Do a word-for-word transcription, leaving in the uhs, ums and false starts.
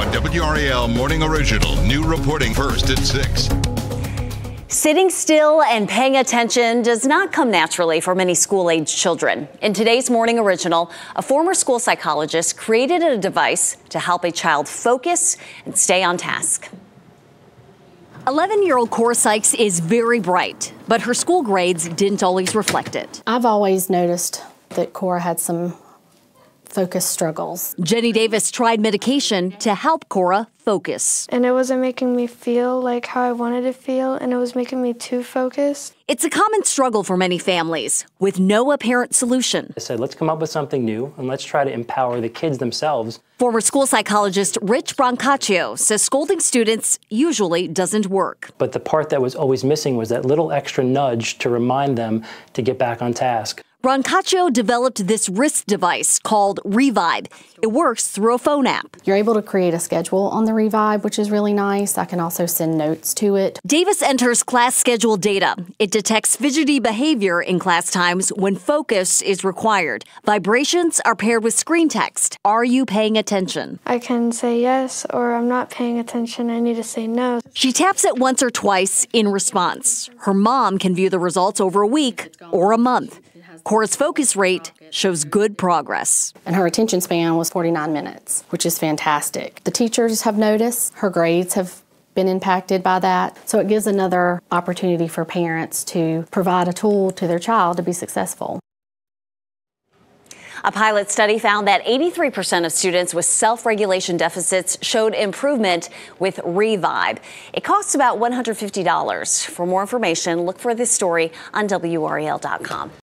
on W R E L Morning Original. New reporting first at six. Sitting still and paying attention does not come naturally for many school-aged children. In today's Morning Original, a former school psychologist created a device to help a child focus and stay on task. eleven-year-old Cora Sykes is very bright, but her school grades didn't always reflect it. I've always noticed that Cora had some focus struggles. Jenny Davis tried medication to help Cora focus. And it wasn't making me feel like how I wanted to feel, and it was making me too focused. It's a common struggle for many families with no apparent solution. I said, let's come up with something new and let's try to empower the kids themselves. Former school psychologist Rich Brancaccio says scolding students usually doesn't work. But the part that was always missing was that little extra nudge to remind them to get back on task. Brancaccio developed this wrist device called Revibe. It works through a phone app. You're able to create a schedule on the Revibe, which is really nice. I can also send notes to it. Davis enters class schedule data. It detects fidgety behavior in class times when focus is required. Vibrations are paired with screen text. Are you paying attention? I can say yes, or I'm not paying attention. I need to say no. She taps it once or twice in response. Her mom can view the results over a week or a month. Cora's focus rate shows good progress. And her attention span was forty-nine minutes, which is fantastic. The teachers have noticed her grades have been impacted by that, so it gives another opportunity for parents to provide a tool to their child to be successful. A pilot study found that eighty-three percent of students with self-regulation deficits showed improvement with Revibe. It costs about one hundred fifty dollars. For more information, look for this story on W R E L dot com.